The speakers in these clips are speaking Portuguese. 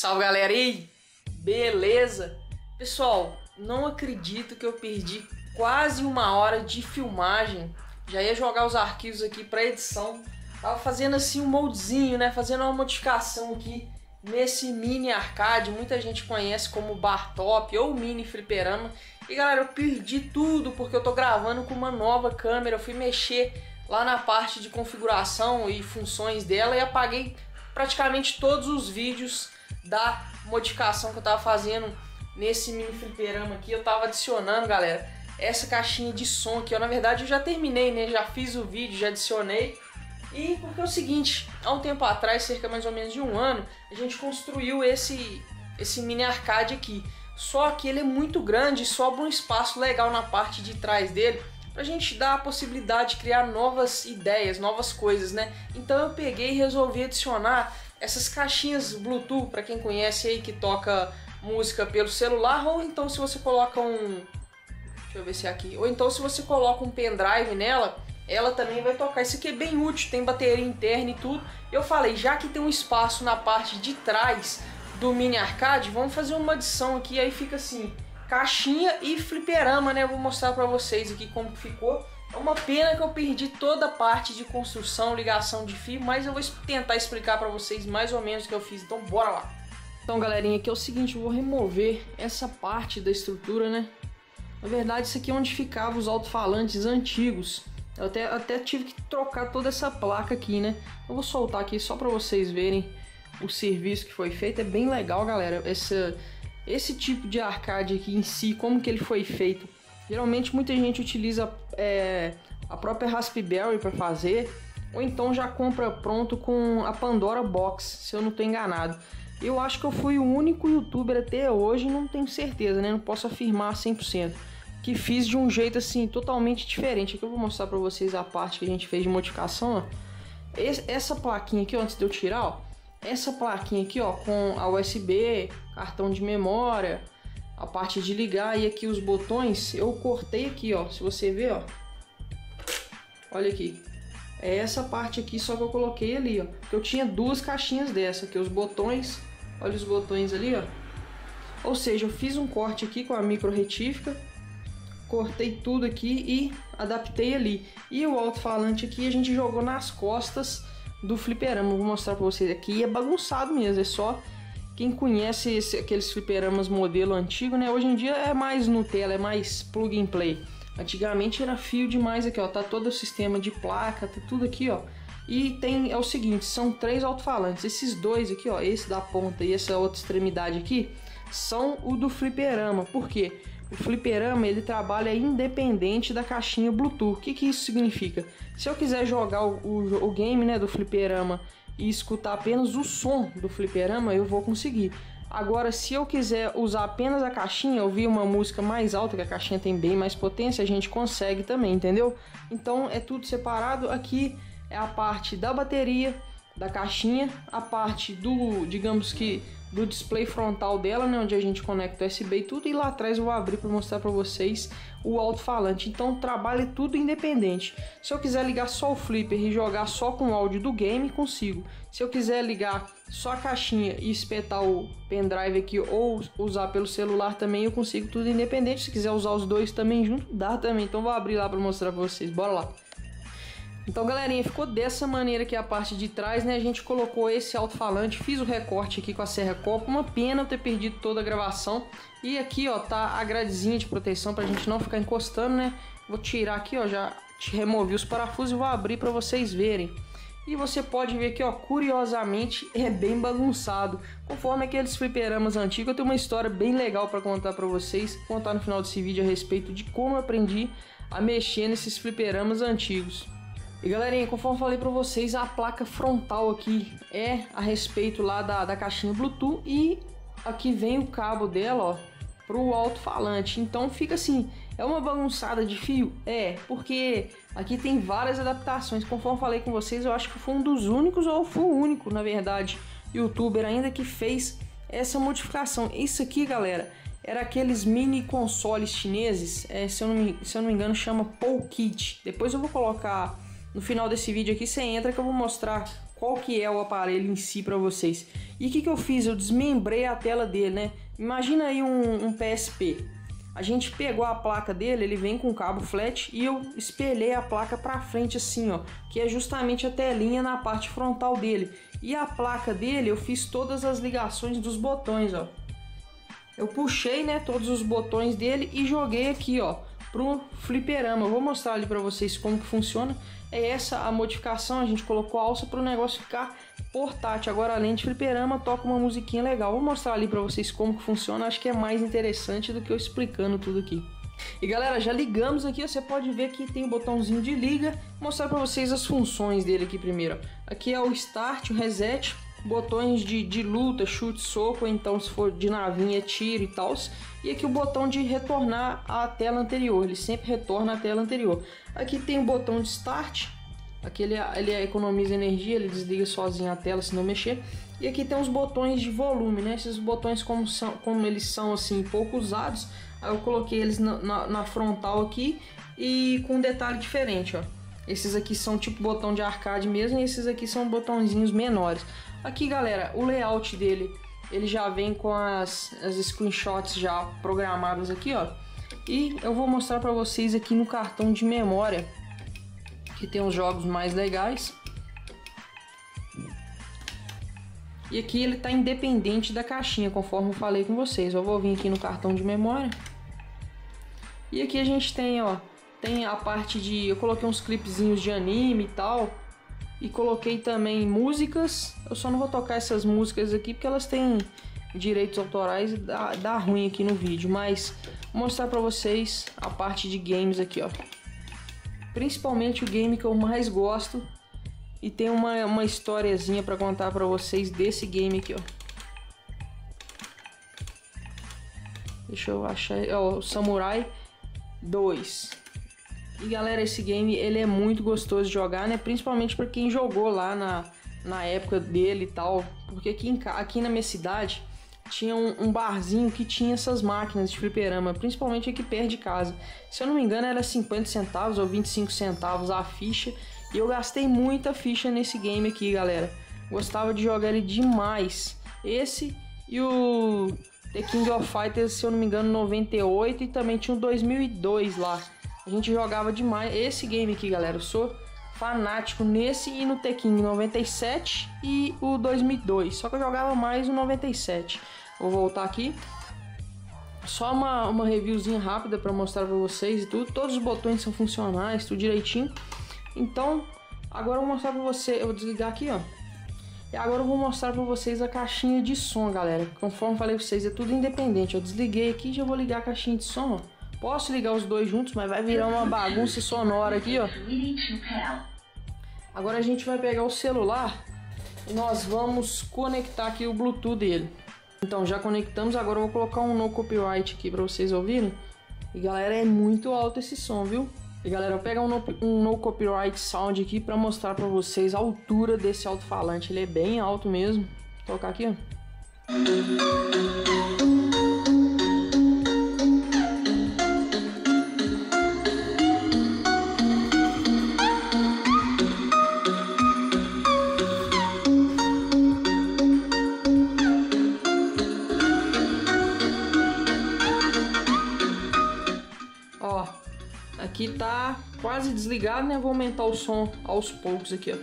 Salve, galera! E beleza? Pessoal, não acredito que eu perdi quase uma hora de filmagem. Já ia jogar os arquivos aqui para edição. Tava fazendo assim um moldezinho, né? Fazendo uma modificação aqui nesse mini arcade. Muita gente conhece como bar top ou mini fliperama. E galera, eu perdi tudo porque eu tô gravando com uma nova câmera. Eu fui mexer lá na parte de configuração e funções dela e apaguei praticamente todos os vídeos da modificação que eu tava fazendo nesse mini fliperama aqui. Eu tava adicionando, galera, essa caixinha de som aqui. Eu, na verdade, eu já terminei, né? Já fiz o vídeo, já adicionei. E porque é o seguinte, há um tempo atrás, cerca mais ou menos de um ano, a gente construiu esse mini arcade aqui. Só que ele é muito grande e sobra um espaço legal na parte de trás dele pra gente dar a possibilidade de criar novas ideias, novas coisas, né? Então eu peguei e resolvi adicionar essas caixinhas Bluetooth, para quem conhece aí, que toca música pelo celular, ou então se você coloca um... Deixa eu ver se é aqui. Ou então se você coloca um pendrive nela, ela também vai tocar. Isso aqui é bem útil, tem bateria interna e tudo. Eu falei, já que tem um espaço na parte de trás do mini arcade, vamos fazer uma adição aqui, aí fica assim, caixinha e fliperama, né? Eu vou mostrar pra vocês aqui como que ficou. É uma pena que eu perdi toda a parte de construção, ligação de fio, mas eu vou tentar explicar pra vocês mais ou menos o que eu fiz, então bora lá. Então galerinha, aqui é o seguinte, eu vou remover essa parte da estrutura, né? Na verdade isso aqui é onde ficavam os alto-falantes antigos. Eu até tive que trocar toda essa placa aqui, né? Eu vou soltar aqui só pra vocês verem o serviço que foi feito. É bem legal, galera, esse tipo de arcade aqui em si, como que ele foi feito. Geralmente muita gente utiliza a própria Raspberry para fazer, ou então já compra pronto com a Pandora Box, se eu não estou enganado. Eu acho que eu fui o único youtuber até hoje, não tenho certeza, né? Não posso afirmar 100%, que fiz de um jeito assim totalmente diferente. Aqui eu vou mostrar para vocês a parte que a gente fez de modificação, ó. Essa plaquinha aqui, ó, antes de eu tirar, ó, essa plaquinha aqui, ó, com a USB, cartão de memória, a parte de ligar e aqui os botões, eu cortei aqui, ó, se você ver, ó, olha aqui, é essa parte aqui só que eu coloquei ali, ó, que eu tinha duas caixinhas dessa, aqui os botões, olha os botões ali, ó, ou seja, eu fiz um corte aqui com a micro retífica, cortei tudo aqui e adaptei ali, e o alto-falante aqui a gente jogou nas costas do fliperama. Vou mostrar pra vocês aqui, é bagunçado mesmo, é só quem conhece aqueles fliperamas modelo antigo, né? Hoje em dia é mais Nutella, é mais plug and play. Antigamente era fio demais aqui, ó. Tá todo o sistema de placa, tá tudo aqui, ó. E tem, é o seguinte, são três alto-falantes. Esses dois aqui, ó, esse da ponta e essa outra extremidade aqui, são o do fliperama. Por quê? O fliperama, ele trabalha independente da caixinha Bluetooth. O que que isso significa? Se eu quiser jogar o game, né, do fliperama, e escutar apenas o som do fliperama, eu vou conseguir. Agora, se eu quiser usar apenas a caixinha, ouvir uma música mais alta, que a caixinha tem bem mais potência, a gente consegue também, entendeu? Então é tudo separado. Aqui é a parte da bateria da caixinha, a parte do, digamos que, do display frontal dela, né, onde a gente conecta o USB e tudo, e lá atrás eu vou abrir para mostrar para vocês o alto-falante. Então trabalha tudo independente. Se eu quiser ligar só o flipper e jogar só com o áudio do game, consigo. Se eu quiser ligar só a caixinha e espetar o pendrive aqui ou usar pelo celular também, eu consigo, tudo independente. Se quiser usar os dois também junto, dá também. Então vou abrir lá para mostrar para vocês, bora lá. Então galerinha, ficou dessa maneira aqui a parte de trás, né? A gente colocou esse alto-falante, fiz o recorte aqui com a serra copa. Uma pena eu ter perdido toda a gravação. E aqui, ó, tá a gradezinha de proteção pra gente não ficar encostando, né? Vou tirar aqui, ó, já removi os parafusos e vou abrir pra vocês verem. E você pode ver que, ó, curiosamente é bem bagunçado. Conforme aqueles fliperamas antigos, eu tenho uma história bem legal pra contar pra vocês. Vou contar no final desse vídeo a respeito de como eu aprendi a mexer nesses fliperamas antigos. E galerinha, conforme eu falei pra vocês, a placa frontal aqui é a respeito lá da caixinha Bluetooth, e aqui vem o cabo dela, ó, pro alto-falante. Então fica assim, é uma bagunçada de fio? É, porque aqui tem várias adaptações. Conforme eu falei com vocês, eu acho que foi um dos únicos, ou foi o único, na verdade, youtuber ainda que fez essa modificação. Isso aqui, galera, era aqueles mini consoles chineses, se eu não me engano chama Powkit. Depois eu vou colocar... No final desse vídeo aqui você entra que eu vou mostrar qual que é o aparelho em si para vocês. E o que que eu fiz? Eu desmembrei a tela dele, né? Imagina aí um PSP. A gente pegou a placa dele, ele vem com cabo flat e eu espelhei a placa para frente assim, ó, que é justamente a telinha na parte frontal dele. E a placa dele eu fiz todas as ligações dos botões, ó. Eu puxei, né, todos os botões dele e joguei aqui, ó, pro fliperama. Eu vou mostrar ali para vocês como que funciona. É essa a modificação, a gente colocou a alça para o negócio ficar portátil. Agora, além de fliperama, toca uma musiquinha legal. Vou mostrar ali para vocês como que funciona, acho que é mais interessante do que eu explicando tudo aqui. E galera, já ligamos aqui, você pode ver que tem um botãozinho de liga. Vou mostrar para vocês as funções dele aqui primeiro. Aqui é o start, o reset, botões de luta, chute, soco, então se for de navinha, tiro e tal. E aqui o botão de retornar à tela anterior, ele sempre retorna à tela anterior. Aqui tem o botão de start, aqui ele economiza energia, ele desliga sozinho a tela se não mexer. E aqui tem os botões de volume, né? Esses botões como eles são assim pouco usados, aí eu coloquei eles na frontal aqui e com um detalhe diferente, ó. Esses aqui são tipo botão de arcade mesmo e esses aqui são botãozinhos menores. Aqui, galera, o layout dele, ele já vem com as screenshots já programadas aqui, ó. E eu vou mostrar pra vocês aqui no cartão de memória, que tem os jogos mais legais. E aqui ele tá independente da caixinha, conforme eu falei com vocês. Eu vou vir aqui no cartão de memória. E aqui a gente tem, ó, tem a parte de... Eu coloquei uns clipezinhos de anime e tal. E coloquei também músicas. Eu só não vou tocar essas músicas aqui porque elas têm direitos autorais e dá ruim aqui no vídeo. Mas vou mostrar pra vocês a parte de games aqui, ó. Principalmente o game que eu mais gosto. E tem uma historiazinha pra contar pra vocês desse game aqui, ó. Deixa eu achar... Ó, Samurai 2. E galera, esse game ele é muito gostoso de jogar, né? Principalmente para quem jogou lá na época dele e tal. Porque aqui na minha cidade tinha um barzinho que tinha essas máquinas de fliperama, principalmente aqui perto de casa. Se eu não me engano era 50 centavos ou 25 centavos a ficha. E eu gastei muita ficha nesse game aqui, galera. Gostava de jogar ele demais. Esse e o The King of Fighters, se eu não me engano, 98, e também tinha o 2002 lá. A gente jogava demais esse game aqui, galera. Eu sou fanático nesse e no Tekken 97 e o 2002. Só que eu jogava mais o 97. Vou voltar aqui. Só uma reviewzinha rápida para mostrar para vocês e tudo. Todos os botões são funcionais, tudo direitinho. Então, agora eu vou mostrar para você. Eu vou desligar aqui, ó. E agora eu vou mostrar para vocês a caixinha de som, galera. Conforme falei para vocês, é tudo independente. Eu desliguei aqui e já vou ligar a caixinha de som, ó. Posso ligar os dois juntos, mas vai virar uma bagunça sonora aqui, ó. Agora a gente vai pegar o celular e nós vamos conectar aqui o Bluetooth dele. Então já conectamos, agora eu vou colocar um no copyright aqui pra vocês ouvirem. E galera, é muito alto esse som, viu? E galera, eu vou pegar um no copyright sound aqui pra mostrar pra vocês a altura desse alto-falante. Ele é bem alto mesmo. Vou colocar aqui, ó. Aqui tá quase desligado, né? Vou aumentar o som aos poucos aqui, ó.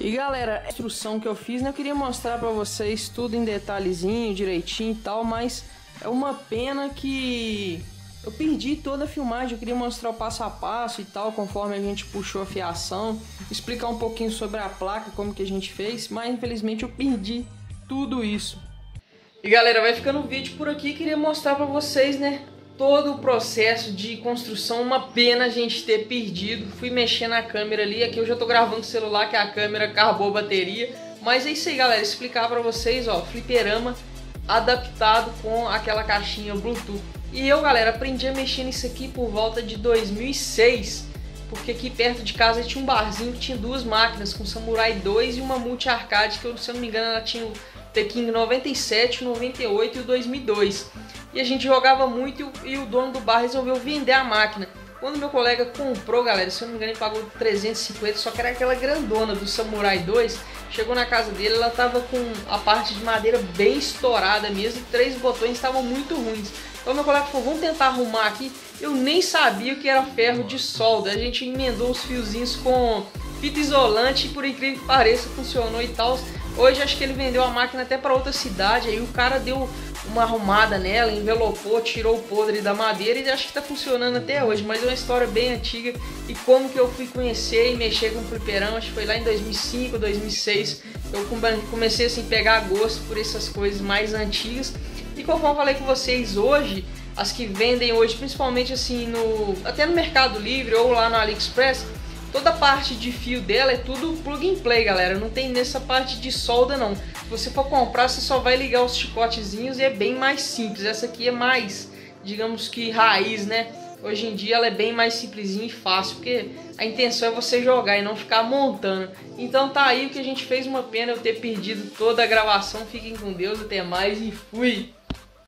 E galera, a instrução que eu fiz, né, eu queria mostrar pra vocês tudo em detalhezinho, direitinho e tal, mas é uma pena que eu perdi toda a filmagem. Eu queria mostrar o passo a passo e tal, conforme a gente puxou a fiação, explicar um pouquinho sobre a placa, como que a gente fez, mas infelizmente eu perdi tudo isso. E galera, vai ficando o vídeo por aqui, queria mostrar pra vocês, né, todo o processo de construção. Uma pena a gente ter perdido. Fui mexer na câmera ali. Aqui eu já tô gravando o celular, que a câmera carregou a bateria. Mas é isso aí, galera, explicar pra vocês, ó, fliperama adaptado com aquela caixinha Bluetooth. E eu, galera, aprendi a mexer nisso aqui por volta de 2006, porque aqui perto de casa tinha um barzinho que tinha duas máquinas, com Samurai 2 e uma multi-arcade, que se eu não me engano ela tinha o Tekken 97, 98 e o 2002. E a gente jogava muito e o dono do bar resolveu vender a máquina. Quando meu colega comprou, galera, se eu não me engano ele pagou 350, só que era aquela grandona do Samurai 2. Chegou na casa dele, ela tava com a parte de madeira bem estourada mesmo, e três botões estavam muito ruins. Então meu colega falou, vamos tentar arrumar aqui. Eu nem sabia que era ferro de solda, a gente emendou os fiozinhos com fita isolante e, por incrível que pareça, funcionou e tal. Hoje acho que ele vendeu a máquina até para outra cidade, aí o cara deu uma arrumada nela, envelopou, tirou o podre da madeira e acho que tá funcionando até hoje, mas é uma história bem antiga. E como que eu fui conhecer e mexer com o fliperama, acho que foi lá em 2005, 2006, eu comecei assim a pegar gosto por essas coisas mais antigas. E conforme eu falei com vocês hoje, as que vendem hoje, principalmente assim, até no Mercado Livre ou lá no AliExpress, toda a parte de fio dela é tudo plug and play, galera, não tem nessa parte de solda não. Se você for comprar, você só vai ligar os chicotezinhos e é bem mais simples. Essa aqui é mais, digamos que raiz, né? Hoje em dia ela é bem mais simplesinha e fácil, porque a intenção é você jogar e não ficar montando. Então tá aí o que a gente fez, uma pena eu ter perdido toda a gravação, fiquem com Deus, até mais e fui!